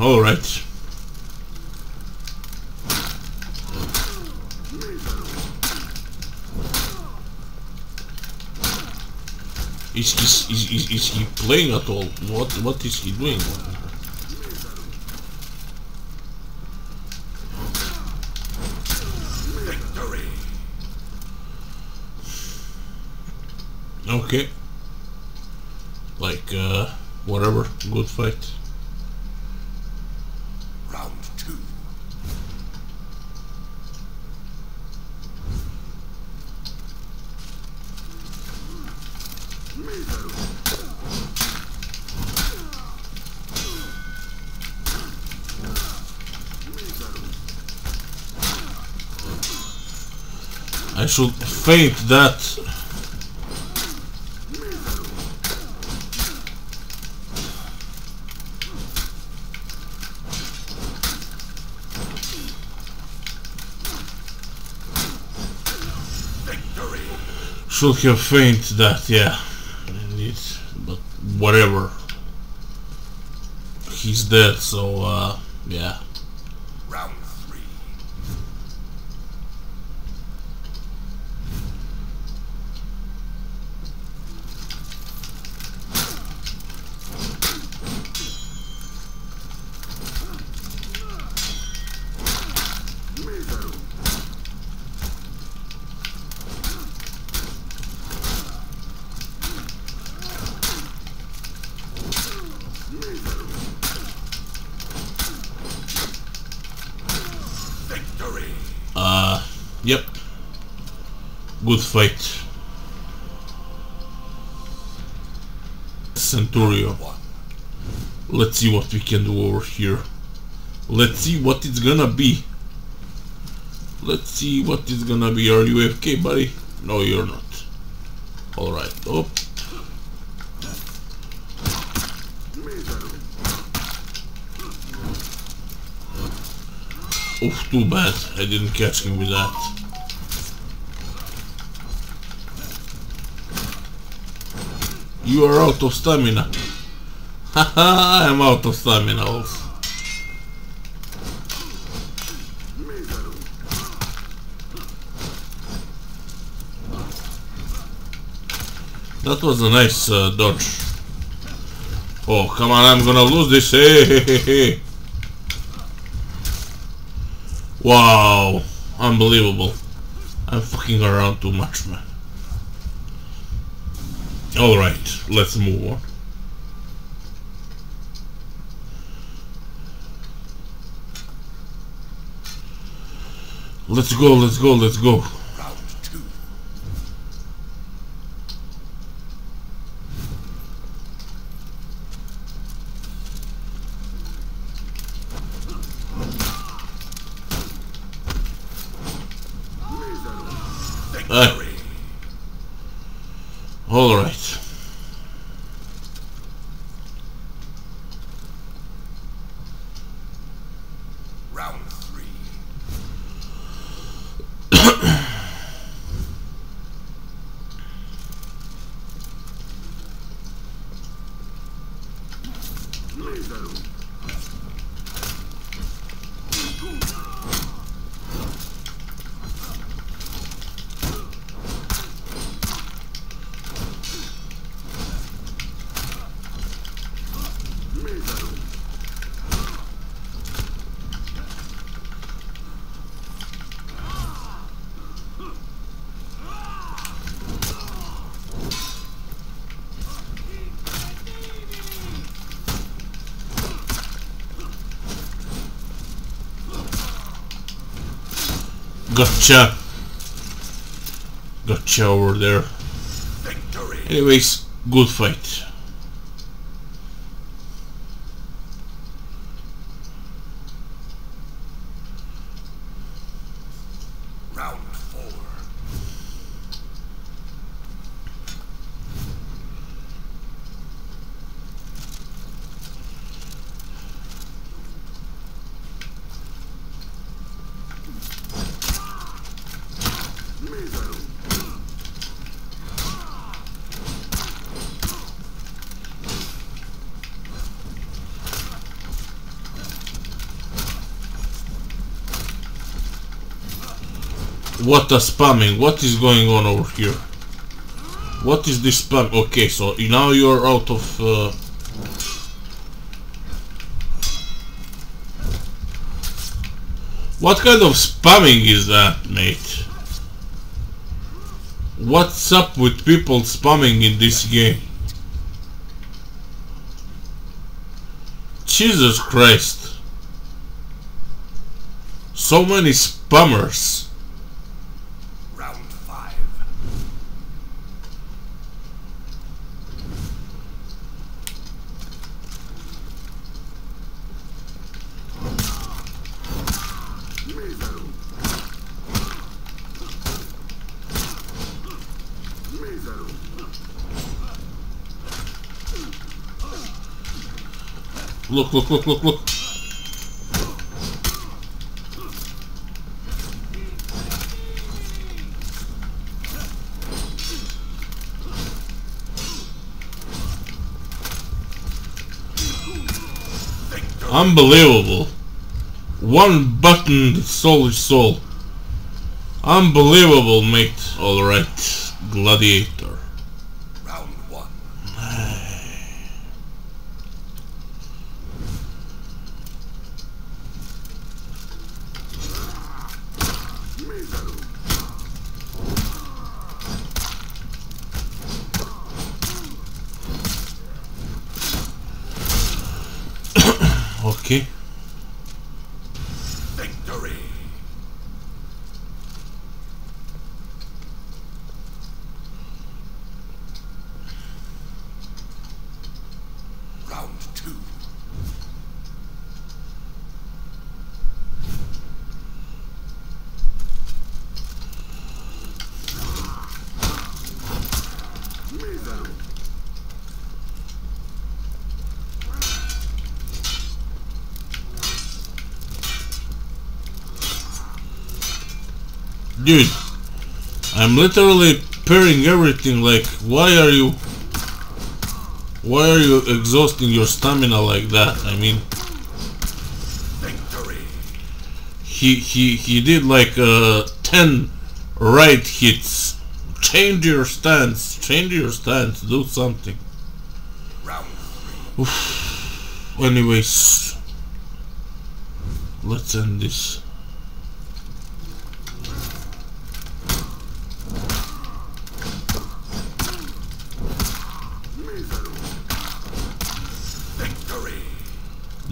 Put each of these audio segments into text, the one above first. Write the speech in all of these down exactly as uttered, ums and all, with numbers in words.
All right. Is, is, is, is, is he playing at all? What, what is he doing? Victory. Okay. Like, uh, whatever. Good fight. Round two. I should faint that. Victory. Should have faint that, yeah. Whatever. He's dead, so uh yeah. Round three. Uh, yep. Good fight. Centurion. Let's see what we can do over here. Let's see what it's gonna be. Let's see what it's gonna be. Are you A F K, buddy? No, you're not. Alright, up. Oof, too bad. I didn't catch him with that. You are out of stamina. Haha, I'm out of stamina also. That was a nice uh, dodge. Oh, come on, I'm gonna lose this. Hey, hey, hey, hey. Wow, unbelievable. I'm fucking around too much, man. Alright, let's move on. Let's go, let's go, let's go. Round two. Uh, all right. Round three. Gotcha. Gotcha over there. Victory. Anyways, good fight. Round four. What a spamming. What is going on over here? What is this spam? Okay, so now you're out of... Uh... What kind of spamming is that, mate? What's up with people spamming in this game? Jesus Christ. So many spammers. Round five. Look, look, look, look, look. Unbelievable. One button, soul is soul. Unbelievable, mate. Alright, Gladiator. Round one. Okay. Victory. Round two. Dude, I'm literally pairing everything, like, why are you... Why are you exhausting your stamina like that? I mean... Victory. He, he, he did like uh, ten right hits. Change your stance, change your stance, do something. Round three. Oof. Anyways, let's end this.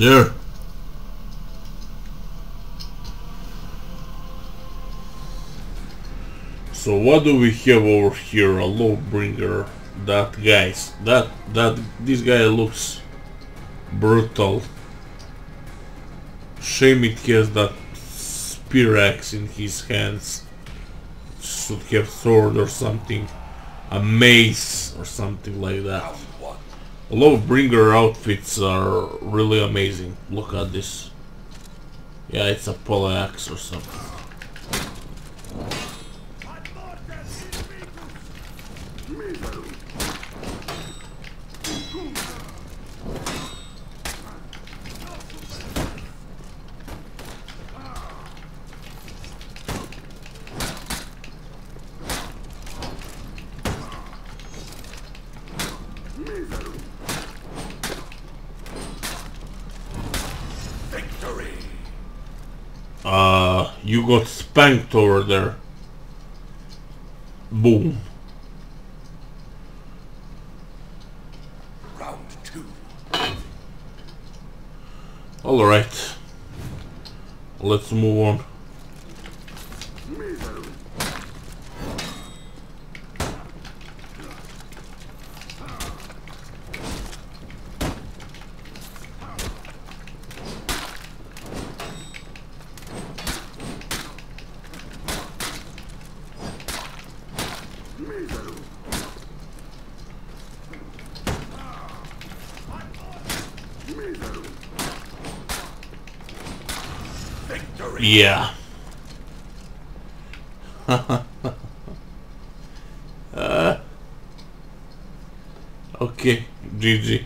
There. So what do we have over here? A Lawbringer. That guys. That that this guy looks brutal. Shame it has that spear axe in his hands. Should have sword or something. A mace or something like that. Lawbringer outfits are really amazing. Look at this. Yeah, it's a poleaxe or something. Uh, you got spanked over there. Boom. Round two. All right. Let's move on. Yeah. uh, okay, G G.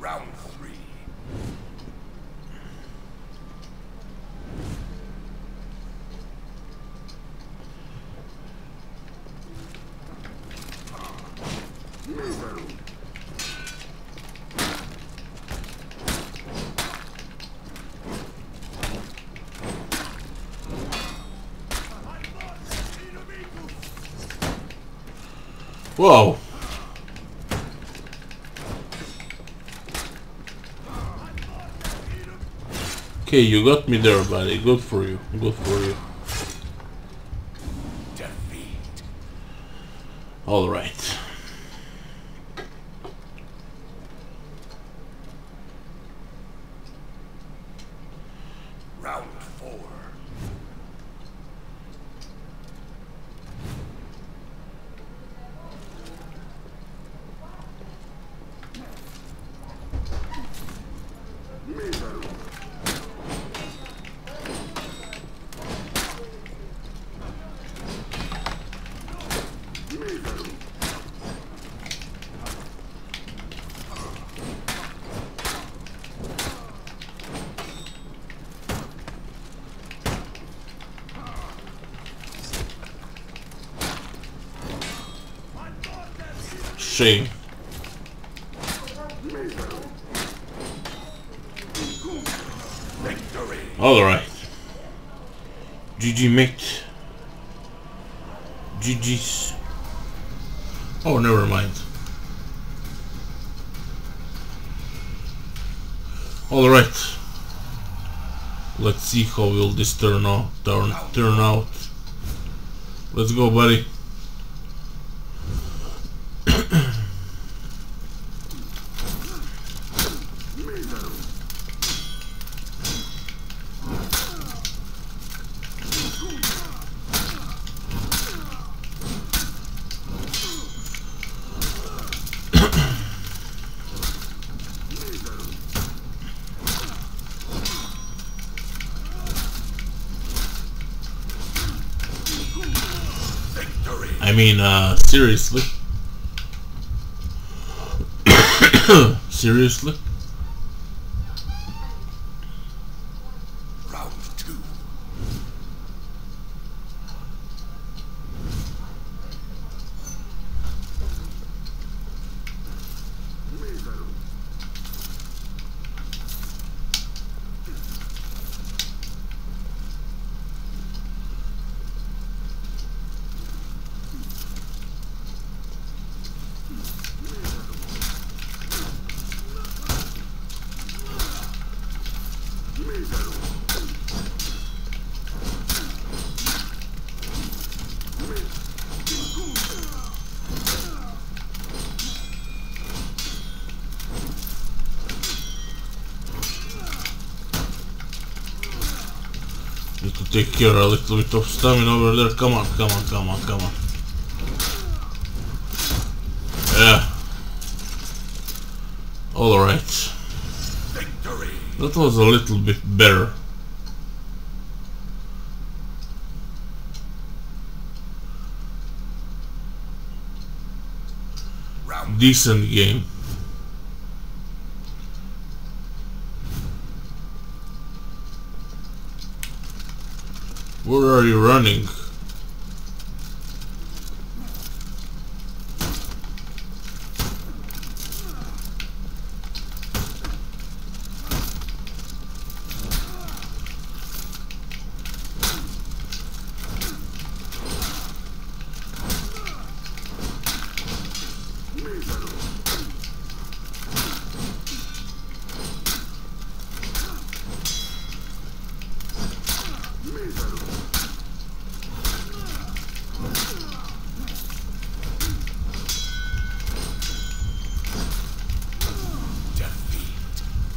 Round three. Whoa. Okay, you got me there, buddy. Good for you. Good for you. Defeat. All right. Round four. Shame. All right. G G mate. G G's. Oh, never mind. All right. Let's see how will this turn out. Turn turn out. Let's go, buddy. I mean, uh, seriously? Seriously? Round two. Need to take care a little bit of stamina over there. Come on, come on, come on, come on. Yeah. Alright. That was a little bit better. Decent game. Where are you running?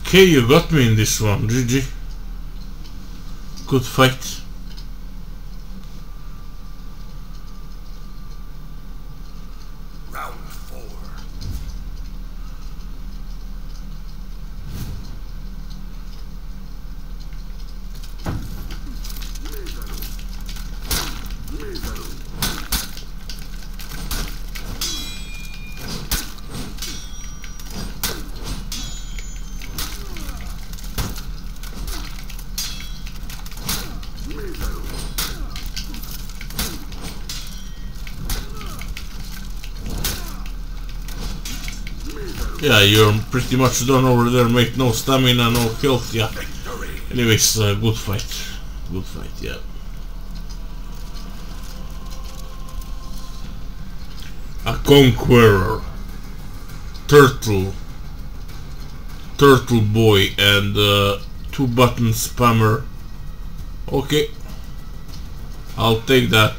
Okay, you got me in this one, G G. Good fight. Round four. Yeah, you're pretty much done over there, mate. No stamina, no health, yeah. Anyways, uh, good fight. Good fight, yeah. a conqueror, turtle, turtle boy, and uh, two button spammer. Okay, I'll take that.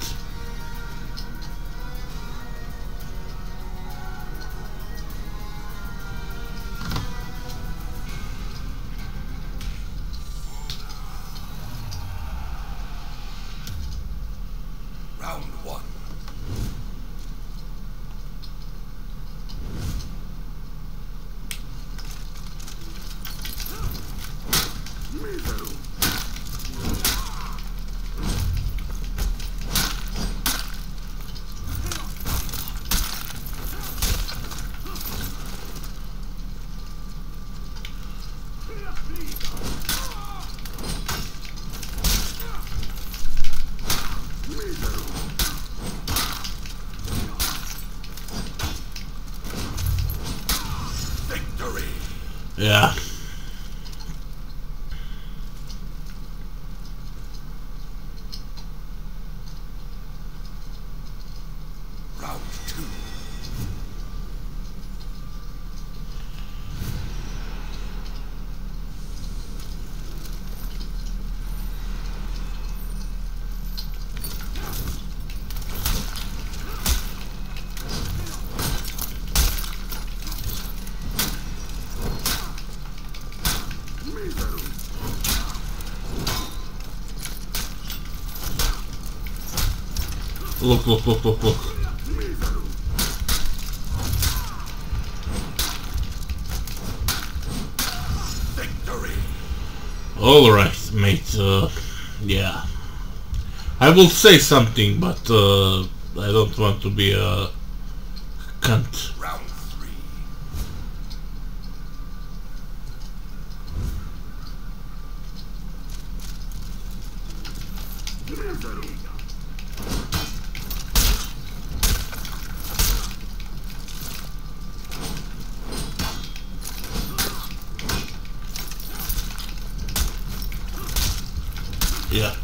Yeah. Round two. Look, look, look, look, look. Victory. All right, mate. Uh, yeah. I will say something, but uh, I don't want to be a cunt. Round three. Yeah. Defeat.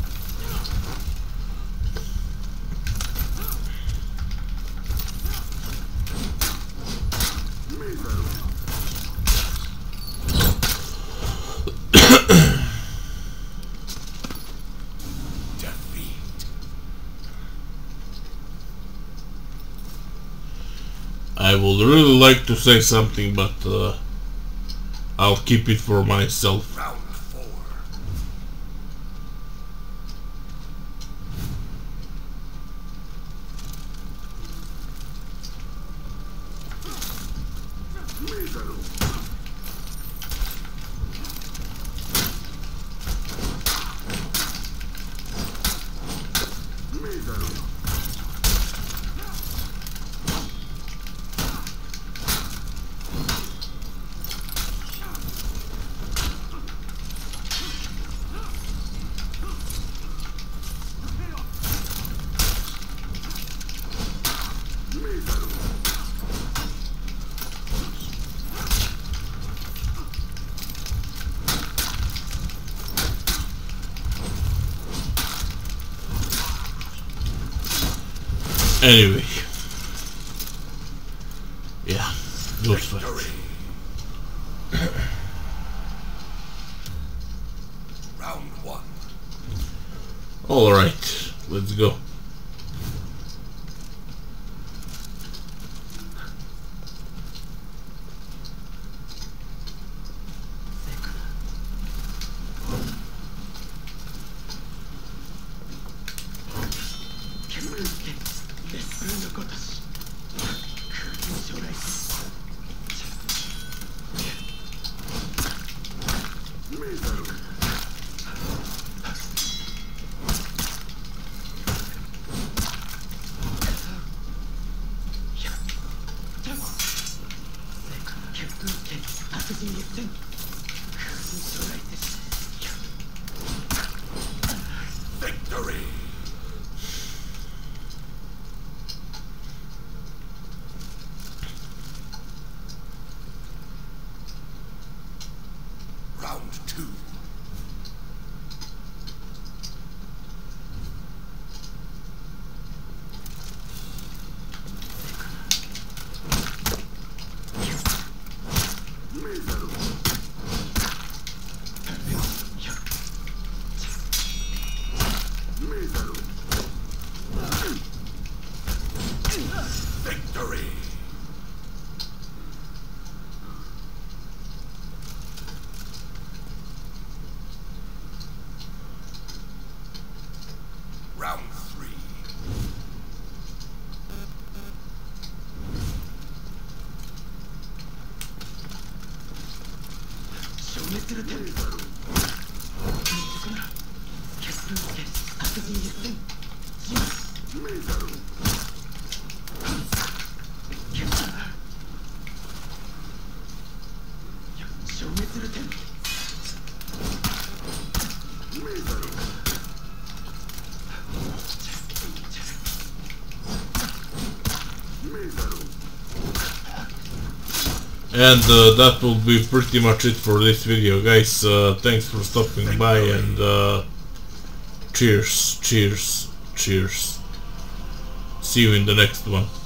I would really like to say something, but uh, I'll keep it for myself. Anyway, yeah, good fight. Round one. All right, let's go. Victory. Round two. And uh, that will be pretty much it for this video, guys. Uh, thanks for stopping by, and uh, cheers, cheers, cheers. See you in the next one.